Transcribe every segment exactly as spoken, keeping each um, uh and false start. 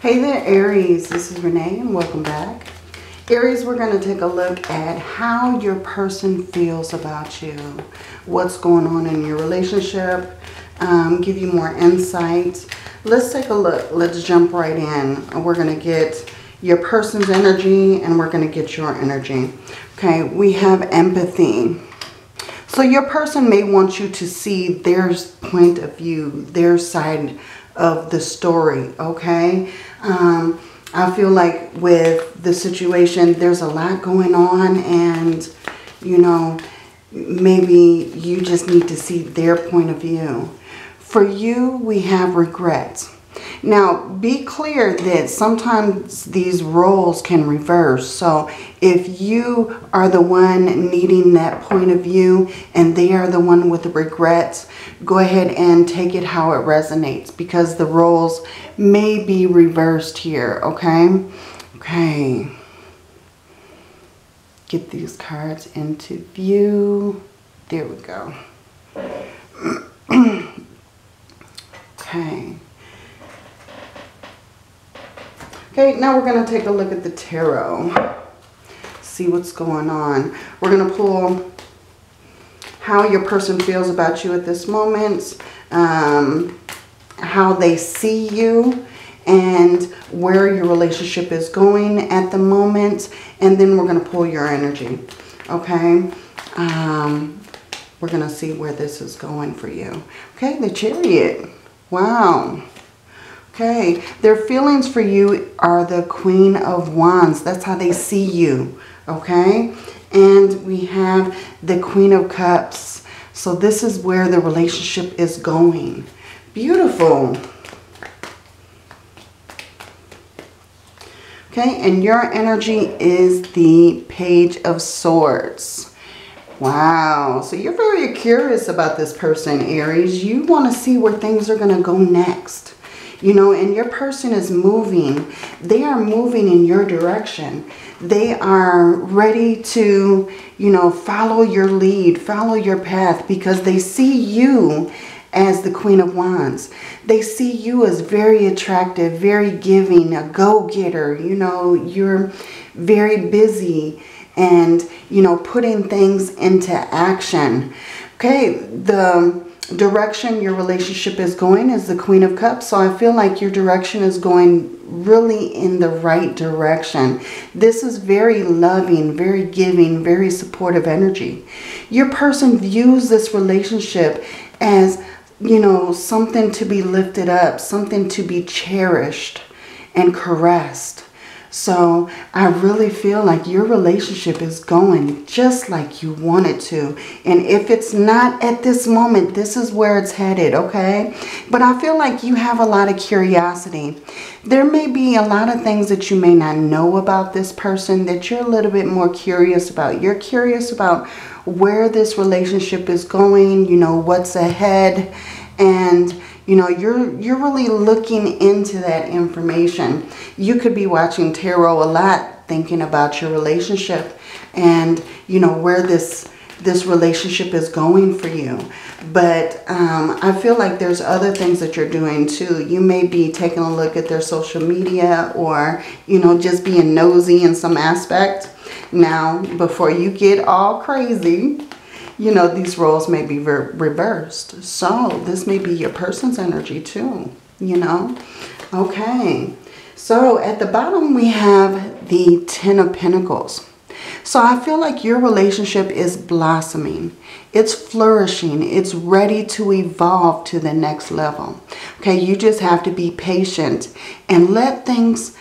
Hey there, Aries. This is Renee and welcome back. Aries, we're going to take a look at how your person feels about you, what's going on in your relationship, um, give you more insight. Let's take a look. Let's jump right in. We're going to get your person's energy and we're going to get your energy. Okay, we have empathy. So your person may want you to see their point of view, their side of the story, okay? Um, I feel like with the situation, there's a lot going on and, you know, maybe you just need to see their point of view. For you, we have regrets. Now, be clear that sometimes these roles can reverse. So if you are the one needing that point of view and they are the one with the regrets, go ahead and take it how it resonates because the roles may be reversed here, okay? Okay. Get these cards into view. There we go. Okay. Okay, now we're going to take a look at the tarot, see what's going on. We're going to pull how your person feels about you at this moment, um, how they see you, and where your relationship is going at the moment, and then we're going to pull your energy, okay? Um, we're going to see where this is going for you. Okay, the Chariot. Wow. Okay, their feelings for you are the Queen of Wands. That's how they see you, okay? And we have the Queen of Cups. So this is where the relationship is going. Beautiful. Okay, and your energy is the Page of Swords. Wow, so you're very curious about this person, Aries. You want to see where things are going to go next. You know, and your person is moving. They are moving in your direction. They are ready to, you know, follow your lead, follow your path because they see you as the Queen of Wands. They see you as very attractive, very giving, a go-getter. You know, you're very busy and, you know, putting things into action. Okay, the direction your relationship is going is the Queen of Cups. So I feel like your direction is going really in the right direction. This is very loving, very giving, very supportive energy. Your person views this relationship as, you know, something to be lifted up, something to be cherished and caressed. So I really feel like your relationship is going just like you want it to. And if it's not at this moment, this is where it's headed, okay? But I feel like you have a lot of curiosity. There may be a lot of things that you may not know about this person that you're a little bit more curious about. You're curious about where this relationship is going, you know, what's ahead. And you know, you're, you're really looking into that information. You could be watching tarot a lot, thinking about your relationship and, you know, where this, this relationship is going for you. But um, I feel like there's other things that you're doing too. You may be taking a look at their social media or, you know, just being nosy in some aspect. Now, before you get all crazy, you know, these roles may be re reversed. So this may be your person's energy too, you know. Okay. So at the bottom, we have the Ten of Pentacles. So I feel like your relationship is blossoming. It's flourishing. It's ready to evolve to the next level. Okay. You just have to be patient and let things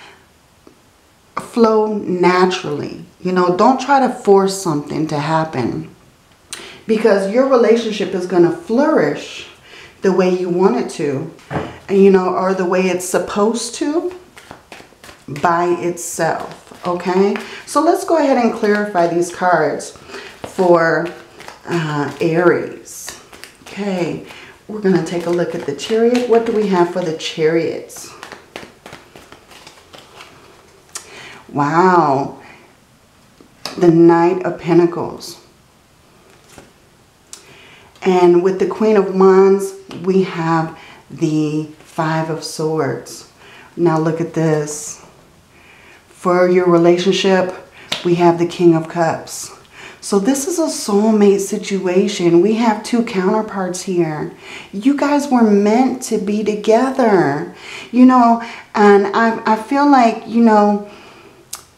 flow naturally. You know, don't try to force something to happen, because your relationship is going to flourish the way you want it to, you know, or the way it's supposed to by itself, okay? So let's go ahead and clarify these cards for uh, Aries. Okay, we're going to take a look at the Chariot. What do we have for the Chariots? Wow, the Knight of Pentacles. And with the Queen of Wands, we have the Five of Swords. Now look at this. For your relationship, we have the King of Cups. So this is a soulmate situation. We have two counterparts here. You guys were meant to be together, you know, and I, I feel like, you know,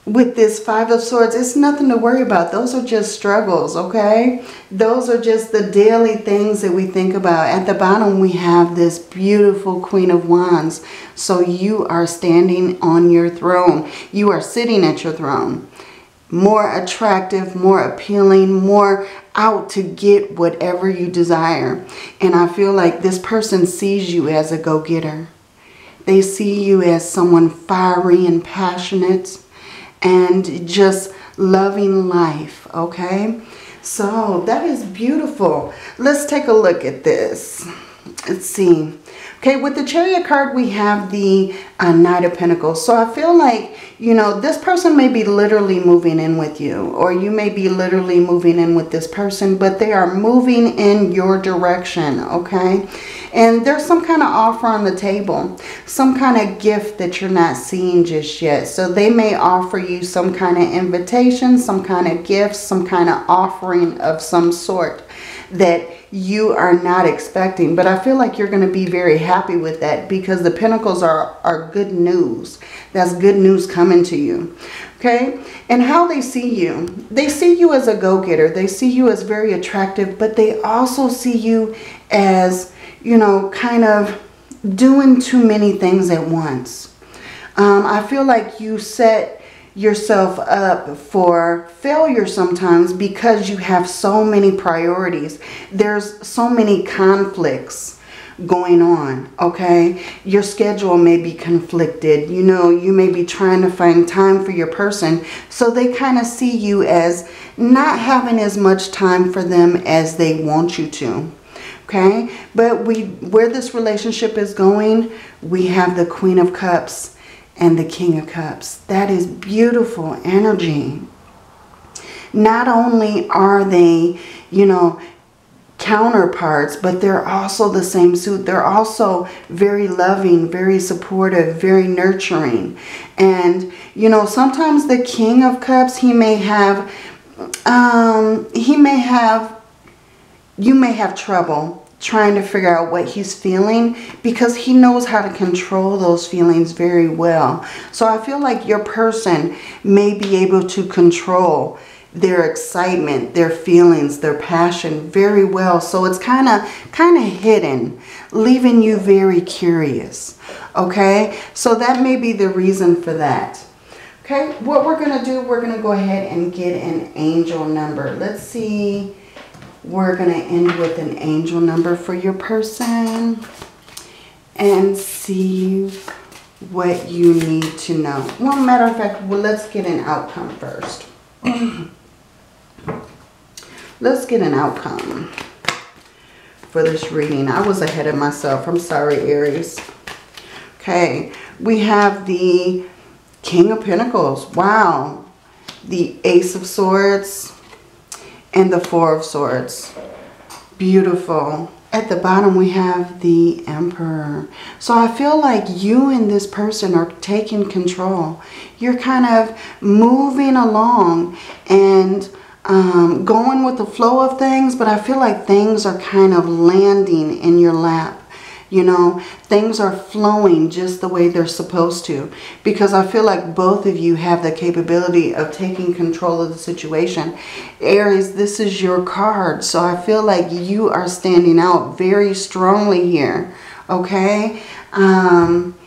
with this Five of Swords, it's nothing to worry about. Those are just struggles, okay? Those are just the daily things that we think about. At the bottom, we have this beautiful Queen of Wands. So you are standing on your throne. You are sitting at your throne. More attractive, more appealing, more out to get whatever you desire. And I feel like this person sees you as a go-getter. They see you as someone fiery and passionate and just loving life, okay? So that is beautiful. Let's take a look at this. Let's see. Okay, with the Chariot card, we have the uh, Knight of Pentacles. So I feel like, you know, this person may be literally moving in with you, or you may be literally moving in with this person, but they are moving in your direction, okay? And there's some kind of offer on the table, some kind of gift that you're not seeing just yet. So they may offer you some kind of invitation, some kind of gift, some kind of offering of some sort that you are not expecting, but I feel like you're going to be very happy with that because the Pentacles are, are good news. That's good news coming to you. Okay. And how they see you. They see you as a go-getter. They see you as very attractive, but they also see you as, you know, kind of doing too many things at once. Um, I feel like you set yourself up for failure sometimes because you have so many priorities. There's so many conflicts going on, okay? Your schedule may be conflicted. You know, you may be trying to find time for your person. So they kind of see you as not having as much time for them as they want you to. Okay? But we, where this relationship is going, we have the Queen of Cups and the King of Cups. That is beautiful energy. Not only are they, you know, counterparts, but they're also the same suit. They're also very loving, very supportive, very nurturing. And, you know, sometimes the King of Cups, he may have, um, he may have, you may have trouble trying to figure out what he's feeling because he knows how to control those feelings very well. So I feel like your person may be able to control their excitement, their feelings, their passion very well. So it's kind of kind of hidden, leaving you very curious. Okay, so that may be the reason for that. Okay, what we're going to do, we're going to go ahead and get an angel number. Let's see. We're going to end with an angel number for your person and see what you need to know. Well, matter of fact, well, let's get an outcome first. Let's get an outcome for this reading. I was ahead of myself. I'm sorry, Aries. Okay, we have the King of Pentacles. Wow. The Ace of Swords. And the Four of Swords. Beautiful. At the bottom, we have the Emperor. So I feel like you and this person are taking control. You're kind of moving along and um, going with the flow of things, but I feel like things are kind of landing in your lap. You know, things are flowing just the way they're supposed to. Because I feel like both of you have the capability of taking control of the situation. Aries, this is your card. So I feel like you are standing out very strongly here. Okay? Um,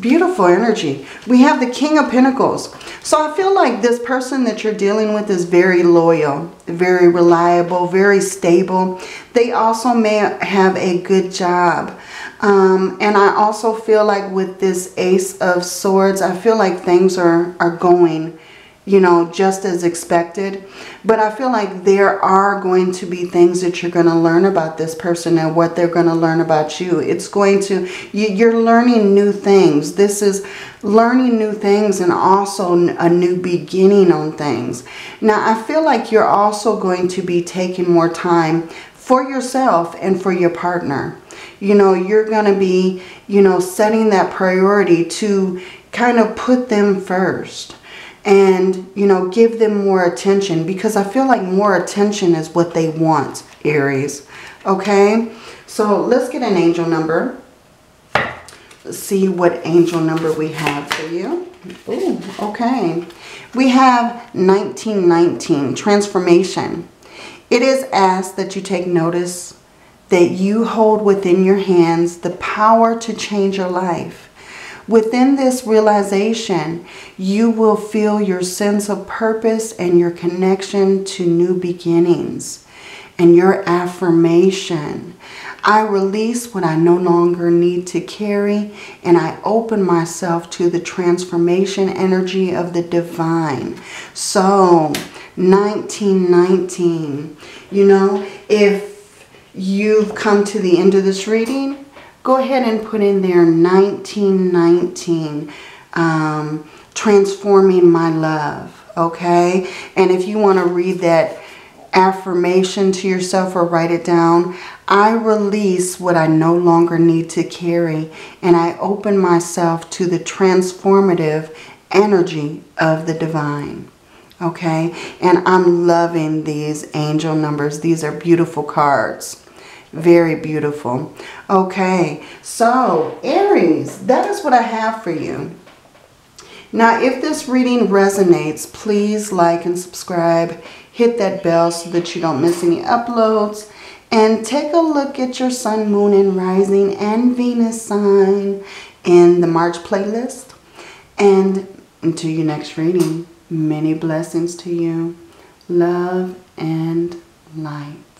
beautiful energy. We have the King of Pentacles. So I feel like this person that you're dealing with is very loyal, very reliable, very stable. They also may have a good job. Um, and I also feel like with this Ace of Swords, I feel like things are, are going, you know, just as expected. But I feel like there are going to be things that you're going to learn about this person and what they're going to learn about you. It's going to, you, you're learning new things. This is learning new things and also a new beginning on things. Now, I feel like you're also going to be taking more time for yourself and for your partner. You know, you're going to be, you know, setting that priority to kind of put them first and, you know, give them more attention, because I feel like more attention is what they want, Aries. Okay, so let's get an angel number. Let's see what angel number we have for you. Ooh, okay. We have nineteen nineteen, transformation. It is asked that you take notice that you hold within your hands the power to change your life. Within this realization, you will feel your sense of purpose and your connection to new beginnings. And your affirmation: I release what I no longer need to carry, and I open myself to the transformation energy of the divine. So, nineteen nineteen, you know, if you've come to the end of this reading, go ahead and put in there nineteen nineteen, um, transforming my love, okay? And if you want to read that affirmation to yourself or write it down, I release what I no longer need to carry, and I open myself to the transformative energy of the divine. Okay, and I'm loving these angel numbers. These are beautiful cards, very beautiful. Okay, so Aries, that is what I have for you. Now, if this reading resonates, please like and subscribe. Hit that bell so that you don't miss any uploads. And take a look at your sun, moon, and rising and Venus sign in the March playlist. And until your next reading, many blessings to you. Love and light.